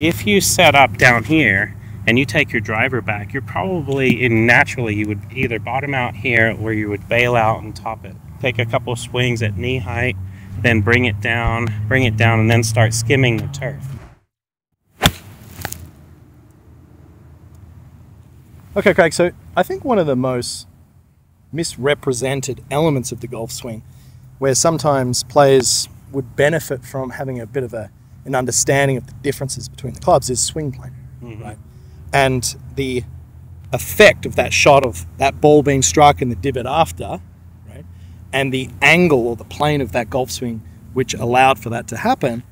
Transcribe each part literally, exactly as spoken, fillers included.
If you set up down here and you take your driver back, you're probably in naturally you would either bottom out here or you would bail out and top it. Take a couple of swings at knee height, then bring it down, bring it down, and then start skimming the turf. Okay, Craig, so I think one of the most misrepresented elements of the golf swing, where sometimes players would benefit from having a bit of a, an understanding of the differences between the clubs, is swing plane, mm-hmm. right? And the effect of that shot of that ball being struck in the divot after, right? And the angle or the plane of that golf swing which allowed for that to happen,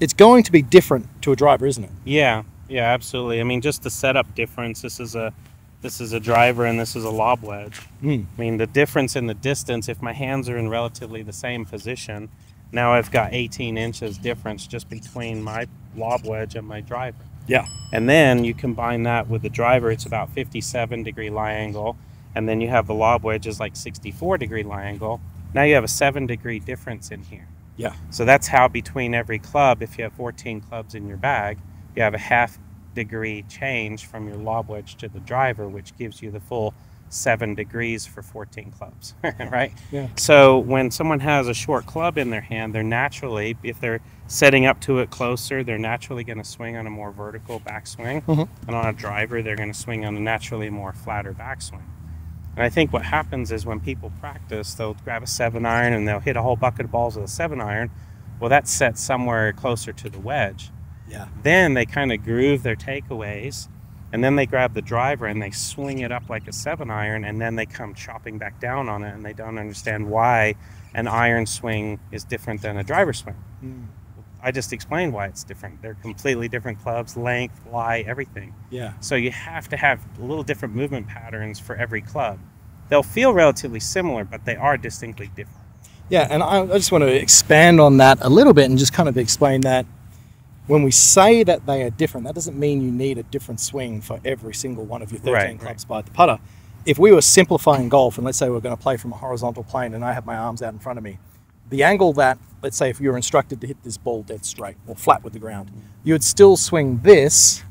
it's going to be different to a driver, isn't it? Yeah, yeah, absolutely. I mean, just the setup difference, this is a This is a driver and this is a lob wedge. Mm. I mean, the difference in the distance, if my hands are in relatively the same position, now I've got eighteen inches difference just between my lob wedge and my driver. Yeah. And then you combine that with the driver, it's about fifty-seven degree lie angle. And then you have the lob wedge is like sixty-four degree lie angle. Now you have a seven degree difference in here. Yeah. So that's how between every club, if you have fourteen clubs in your bag, you have a half degree change from your lob wedge to the driver, which gives you the full seven degrees for fourteen clubs, right? Yeah. So when someone has a short club in their hand, they're naturally, if they're setting up to it closer, they're naturally going to swing on a more vertical backswing. Mm-hmm. And on a driver, they're going to swing on a naturally more flatter backswing. And I think what happens is when people practice, they'll grab a seven iron and they'll hit a whole bucket of balls with a seven iron. Well, that's set somewhere closer to the wedge. Yeah. Then they kind of groove their takeaways, and then they grab the driver and they swing it up like a seven iron, and then they come chopping back down on it, and they don't understand why an iron swing is different than a driver swing. Mm. I just explained why it's different. They're completely different clubs, length, lie, everything. Yeah. So you have to have a little different movement patterns for every club. They'll feel relatively similar, but they are distinctly different. Yeah, and I just want to expand on that a little bit and just kind of explain that. When we say that they are different, that doesn't mean you need a different swing for every single one of your thirteen right, clubs right. by the putter. If we were simplifying golf, and let's say we we're going to play from a horizontal plane and I have my arms out in front of me, the angle that, let's say if you were instructed to hit this ball dead straight or flat with the ground, you would still swing this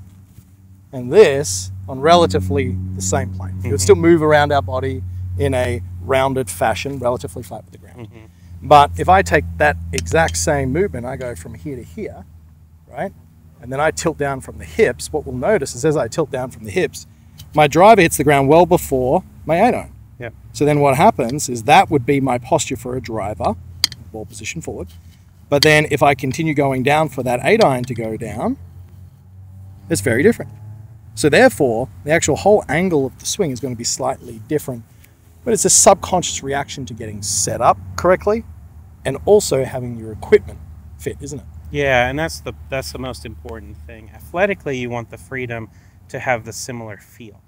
and this on relatively the same plane. Mm-hmm. You would still move around our body in a rounded fashion, relatively flat with the ground. Mm-hmm. But if I take that exact same movement, I go from here to here, right? And then I tilt down from the hips, what we'll notice is as I tilt down from the hips, my driver hits the ground well before my eight iron. Yeah. So then what happens is that would be my posture for a driver, ball position forward. But then if I continue going down for that eight iron to go down, it's very different. So therefore, the actual whole angle of the swing is going to be slightly different, but it's a subconscious reaction to getting set up correctly and also having your equipment fit, isn't it? Yeah, and that's the that's the most important thing. Athletically, you want the freedom to have the similar feel,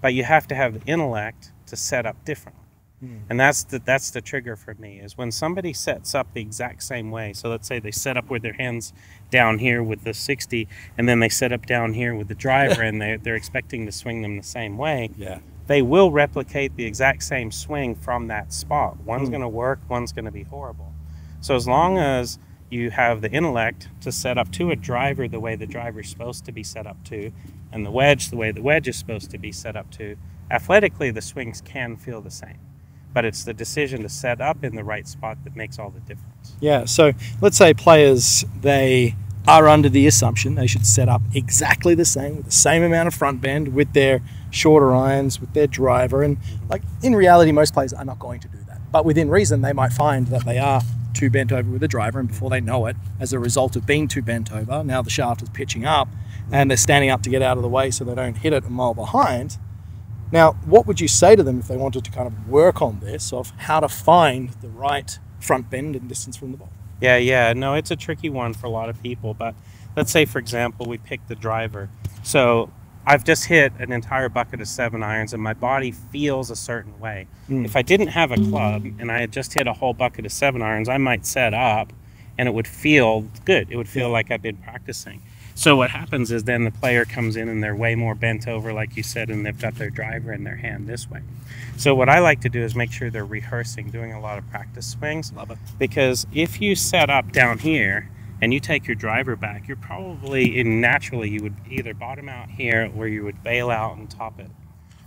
but you have to have the intellect to set up differently. Mm. And that's the that's the trigger for me, is when somebody sets up the exact same way. So let's say they set up with their hands down here with the sixty, and then they set up down here with the driver, and they they're expecting to swing them the same way. Yeah, they will replicate the exact same swing from that spot. One's mm. going to work, one's going to be horrible. So as long as you have the intellect to set up to a driver the way the driver is supposed to be set up to, and the wedge the way the wedge is supposed to be set up to, athletically the swings can feel the same. But it's the decision to set up in the right spot that makes all the difference. Yeah, so let's say players, they are under the assumption they should set up exactly the same, with the same amount of front bend, with their shorter irons, with their driver, and like in reality most players are not going to do that. But within reason they might find that they are too bent over with the driver, and before they know it, as a result of being too bent over, now the shaft is pitching up and they're standing up to get out of the way so they don't hit it a mile behind. Now, what would you say to them if they wanted to kind of work on this, of how to find the right front bend and distance from the ball? Yeah, yeah, no, it's a tricky one for a lot of people, but let's say, for example, we pick the driver. So I've just hit an entire bucket of seven irons and my body feels a certain way. Mm. If I didn't have a club and I had just hit a whole bucket of seven irons, I might set up and it would feel good. It would feel yeah. like I've been practicing. So what happens is then the player comes in and they're way more bent over, like you said, and they've got their driver in their hand this way. So what I like to do is make sure they're rehearsing, doing a lot of practice swings. Love it. Because if you set up down here and you take your driver back, you're probably, in naturally, you would either bottom out here or you would bail out and top it.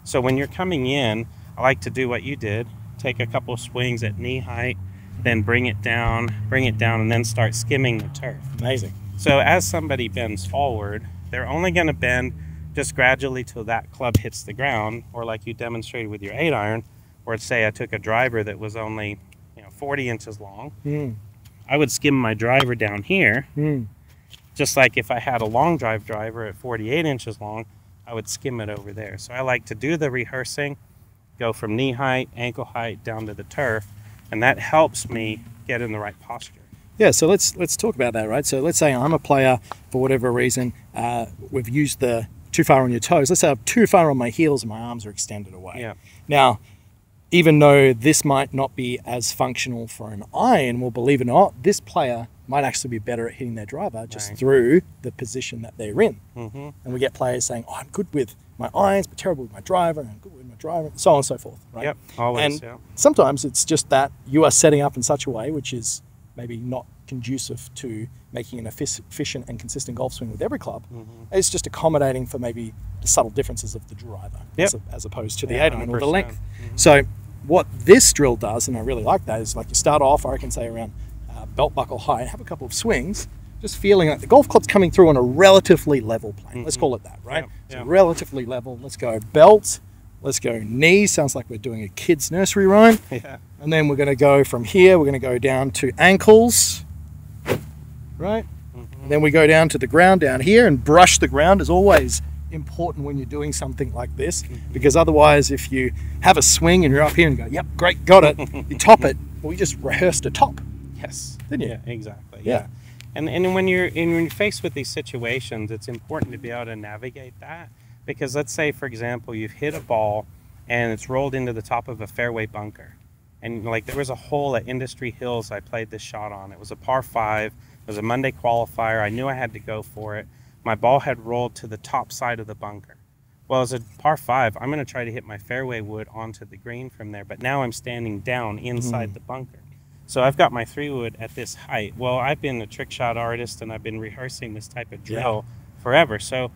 So when you're coming in, I like to do what you did, take a couple of swings at knee height, then bring it down, bring it down, and then start skimming the turf. Amazing. So as somebody bends forward, they're only gonna bend just gradually till that club hits the ground, or like you demonstrated with your eight iron, or say I took a driver that was only, you know, forty inches long. Mm. I would skim my driver down here, mm. just like if I had a long drive driver at forty-eight inches long, I would skim it over there. So I like to do the rehearsing, go from knee height, ankle height, down to the turf, and that helps me get in the right posture. Yeah, so let's let's talk about that, right? So let's say I'm a player, for whatever reason, uh, we've used the too far on your toes. Let's say I'm too far on my heels and my arms are extended away. Yeah. Now, even though this might not be as functional for an iron, well, believe it or not, this player might actually be better at hitting their driver just right. through the position that they're in. Mm-hmm. And we get players saying, oh, I'm good with my irons, but terrible with my driver, and I'm good with my driver, so on and so forth, right? Yep, always, and yeah. sometimes it's just that you are setting up in such a way which is maybe not conducive to making an efficient and consistent golf swing with every club. Mm-hmm. It's just accommodating for maybe the subtle differences of the driver yep. as, a, as opposed to the yeah, eight iron or the length. Mm-hmm. So what this drill does, and I really like that, is like you start off, I can say around uh, belt buckle high and have a couple of swings, just feeling like the golf club's coming through on a relatively level plane. Mm-hmm. Let's call it that, right? Yep. Yep. So relatively level, let's go belt, let's go knee, sounds like we're doing a kid's nursery rhyme. Yeah. And then we're gonna go from here, we're gonna go down to ankles, right? Mm-hmm. And then we go down to the ground down here, and brush the ground is always important when you're doing something like this, mm-hmm. because otherwise if you have a swing and you're up here and you go, yep, great, got it, you top it, well, you just rehearsed a top. Yes, didn't you? Yeah, exactly, yeah. yeah. And, and, when you're, and when you're faced with these situations, it's important to be able to navigate that, because let's say, for example, you've hit a ball and it's rolled into the top of a fairway bunker. And like there was a hole at Industry Hills I played this shot on. It was a par five. It was a Monday qualifier. I knew I had to go for it. My ball had rolled to the top side of the bunker. Well, as a par five, I'm going to try to hit my fairway wood onto the green from there. But now I'm standing down inside mm. the bunker. So I've got my three wood at this height. Well, I've been a trick shot artist and I've been rehearsing this type of drill yeah. forever. So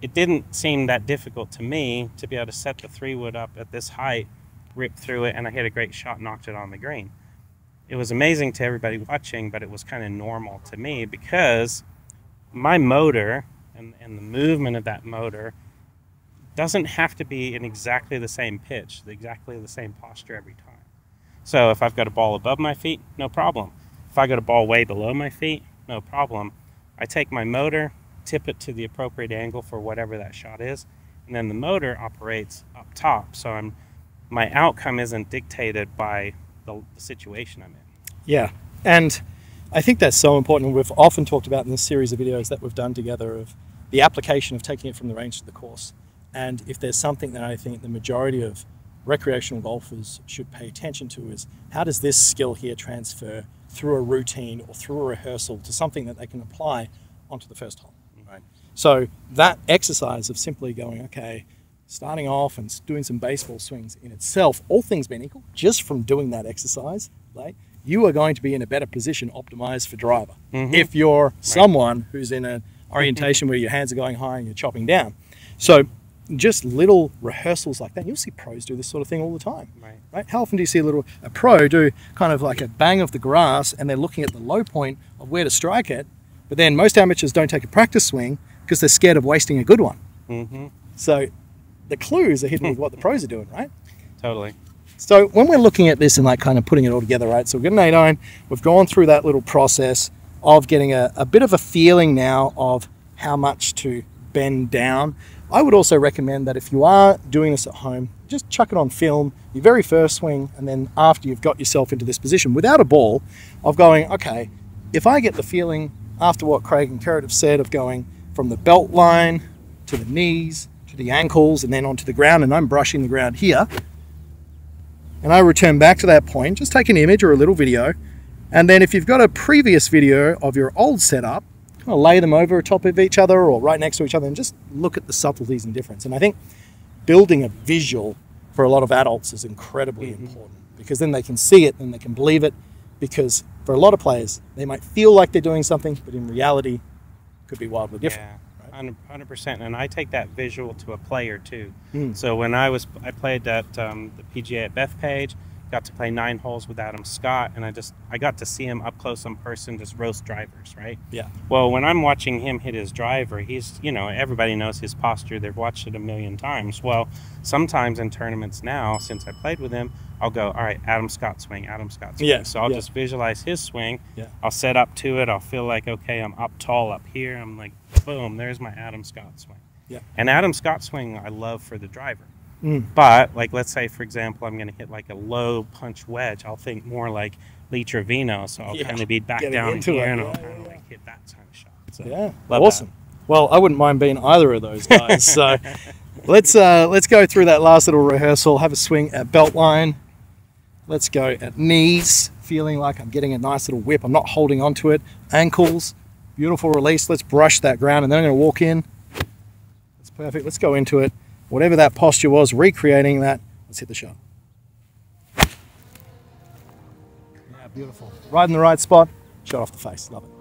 it didn't seem that difficult to me to be able to set the three wood up at this height, ripped through it, and I hit a great shot, knocked it on the green. It was amazing to everybody watching, but it was kind of normal to me because my motor and, and the movement of that motor doesn't have to be in exactly the same pitch, exactly the same posture every time. So if I've got a ball above my feet, no problem. If I got a ball way below my feet, no problem. I take my motor, tip it to the appropriate angle for whatever that shot is, and then the motor operates up top. So I'm my outcome isn't dictated by the, the situation I'm in. Yeah, and I think that's so important. We've often talked about in this series of videos that we've done together of the application of taking it from the range to the course. And if there's something that I think the majority of recreational golfers should pay attention to is how does this skill here transfer through a routine or through a rehearsal to something that they can apply onto the first hole, right? So that exercise of simply going, okay, starting off and doing some baseball swings in itself, all things being equal, just from doing that exercise, right, you are going to be in a better position optimized for driver. Mm-hmm. If you're someone who's in an orientation mm-hmm. where your hands are going high and you're chopping down. So just little rehearsals like that, you'll see pros do this sort of thing all the time, right? right? How often do you see a little a pro do kind of like a bang of the grass and they're looking at the low point of where to strike it, but then most amateurs don't take a practice swing because they're scared of wasting a good one. Mm-hmm. So the clues are hidden with what the pros are doing, right? Totally. So when we're looking at this and like kind of putting it all together, right? So we've got an eight iron, we've gone through that little process of getting a, a bit of a feeling now of how much to bend down. I would also recommend that if you are doing this at home, just chuck it on film, your very first swing, and then after you've got yourself into this position without a ball of going, okay, if I get the feeling after what Craig and Kerrod have said of going from the belt line to the knees, the ankles and then onto the ground, and I'm brushing the ground here, and I return back to that point, just take an image or a little video, and then if you've got a previous video of your old setup, kind of lay them over top of each other or right next to each other and just look at the subtleties and difference. And I think building a visual for a lot of adults is incredibly mm-hmm. important, because then they can see it and they can believe it, because for a lot of players, they might feel like they're doing something, but in reality, it could be wildly different. Yeah, right? one hundred percent. And I take that visual to a player too. Mm. So when I was, I played at um, the P G A at Bethpage, got to play nine holes with Adam Scott, and I just, I got to see him up close in person just roast drivers, right? Yeah. Well, when I'm watching him hit his driver, he's, you know, everybody knows his posture. They've watched it a million times. Well, sometimes in tournaments now, since I played with him, I'll go, all right, Adam Scott swing, Adam Scott swing. Yeah, so I'll yeah. just visualize his swing. Yeah. I'll set up to it. I'll feel like, okay, I'm up tall up here. I'm like, boom, there's my Adam Scott swing. Yeah. And Adam Scott swing I love for the driver. Mm. But, like, let's say, for example, I'm going to hit, like, a low punch wedge. I'll think more like Lee Trevino, so I'll yeah. kind of be back Getting down here, it. and I'll yeah, kind of, yeah. like, hit that kind of shot. So, yeah, awesome. That. Well, I wouldn't mind being either of those guys. So let's, uh, let's go through that last little rehearsal, have a swing at belt line. Let's go at knees, feeling like I'm getting a nice little whip. I'm not holding on to it. Ankles, beautiful release. Let's brush that ground, and then I'm going to walk in. That's perfect. Let's go into it. Whatever that posture was, recreating that. Let's hit the shot. Yeah, beautiful. Right in the right spot, shot off the face. Love it.